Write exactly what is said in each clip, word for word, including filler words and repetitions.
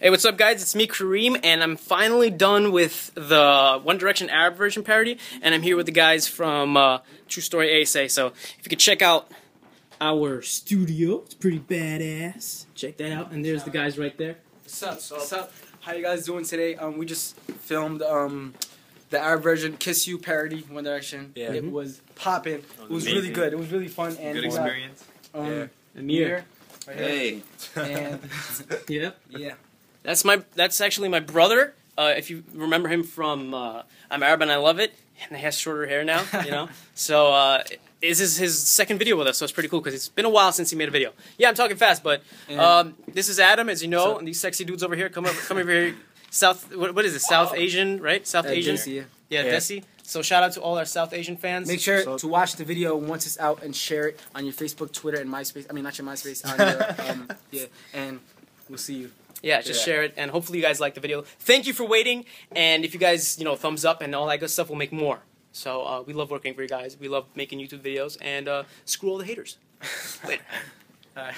Hey, what's up guys, it's me Kareem, and I'm finally done with the One Direction Arab version parody, and I'm here with the guys from uh, True Story A S A So if you could check out our studio, it's pretty badass. Check that out, and there's the guys right there. What's up, what's up? How you guys doing today? Um, we just filmed um, the Arab version Kiss You parody, One Direction. Yeah. It mm-hmm. was popping. It was, it was really good. It was really fun. And good experience. Got, um, yeah. Amir. Right hey. And yeah. Yeah. That's my. That's actually my brother. Uh, if you remember him from uh, I'm Arab and I Love It, and he has shorter hair now. You know. So uh, this is his second video with us, so it's pretty cool because it's been a while since he made a video. Yeah, I'm talking fast, but um, this is Adam, as you know, so, and these sexy dudes over here. Come over, come over here. South. What, what is it? South Asian, right? South uh, Asian. Desi, yeah. Yeah, yeah, Desi. So shout out to all our South Asian fans. Make sure so, to watch the video once it's out and share it on your Facebook, Twitter, and MySpace. I mean, not your MySpace. On your, um, yeah, and we'll see you. Yeah, just yeah. share it, and hopefully you guys like the video. Thank you for waiting, and if you guys, you know, thumbs up and all that good stuff, we'll make more. So uh, we love working for you guys. We love making YouTube videos, and uh, screw all the haters. Later. All right.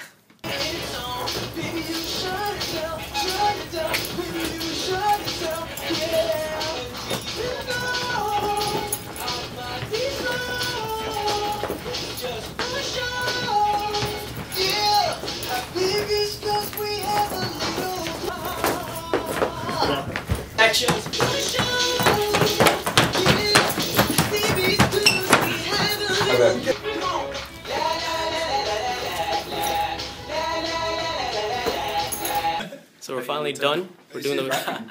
Actions. Okay. So we're finally done. We're doing the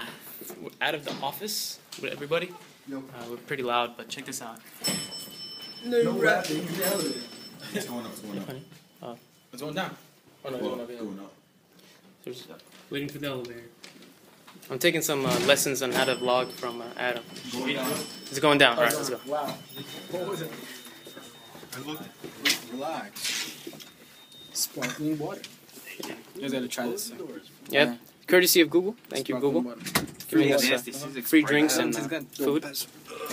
we're out of the office with everybody. Uh, we're pretty loud, but check this out. No rapping. It's going up. It's going up. Uh, it's going down. Oh no, it's going up. It's going up. So we're just waiting for the elevator. I'm taking some uh, lessons on how to vlog from uh, Adam. Going down. It's going down. All right, let's go. Wow. What was it? I looked. Relax. Sparkling water. You guys gotta try this thing. Yep. Yeah. Courtesy of Google. Thank Sparkling you, Google. Giving us uh, free drinks and uh, food.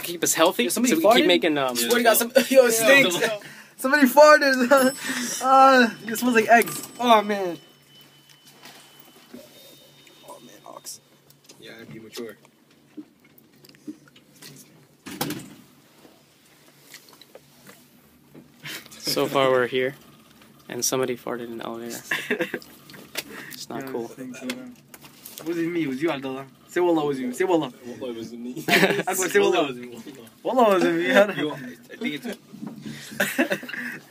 Keep us healthy. Yeah, so we farted? Keep making. Um, yeah, we got some. Yo, it stinks. Somebody farted. uh, it smells like eggs. Oh man. Yeah, I'd be mature. So far we're here, and somebody farted in the elevator. It's not yeah, cool. Thanks, it wasn't me, it was you, Abdullah. Say Wallah was you, say Wallah. Wallah wasn't me. I was say Wallah was me. Wallah wasn't me. I think it's... I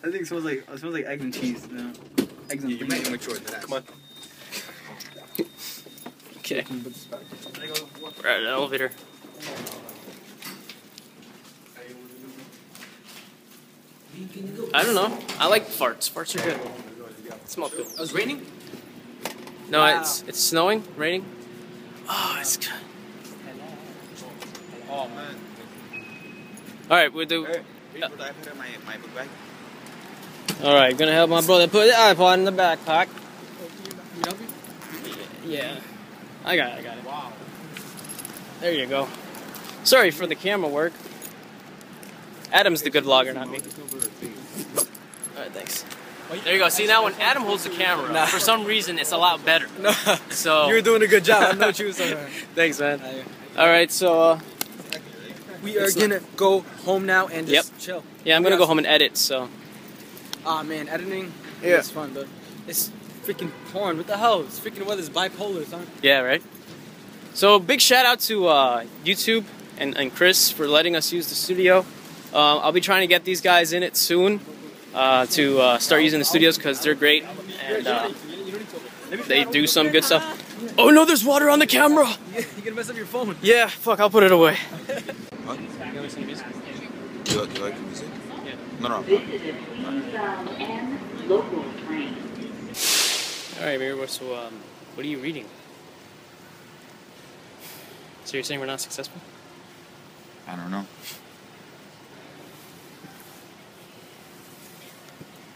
think it smells like, it smells like eggs and cheese. No. Eggs and yeah, you might be mature than that. Come on. Okay. We're at an elevator. I don't know. I like farts. Farts are good. It smells good. It was raining? No, wow. it's it's snowing, raining. Oh, it's good. Oh man. All right, we'll do. Hey, uh, my, my book bag. All right, gonna help my brother put the iPod in the backpack. Yeah. I got it, I got it. Wow. There you go. Sorry for the camera work. Adam's the good vlogger, not me. Alright, thanks. There you go. See, now when Adam holds the camera, nah. for some reason it's a lot better. No. So you're doing a good job. I'm not you, so thanks, man. Alright, so uh, we are gonna go home now and just yep. chill. Yeah, I'm gonna go home and edit, so. Aw, oh, man, editing yeah. is fun, but it's freaking porn, what the hell? This freaking weather's bipolar, son. Yeah, right? So, big shout out to uh, YouTube and, and Chris for letting us use the studio. Uh, I'll be trying to get these guys in it soon uh, to uh, start using the studios because they're great and uh, they do some good stuff. Oh no, there's water on the camera! You're gonna mess up your phone. Yeah, fuck, I'll put it away. What? You listen to music? Do you like, do you like the music? Yeah. No, no. This is an local train. Alright, Amir, so um, what are you reading? So you're saying we're not successful? I don't know.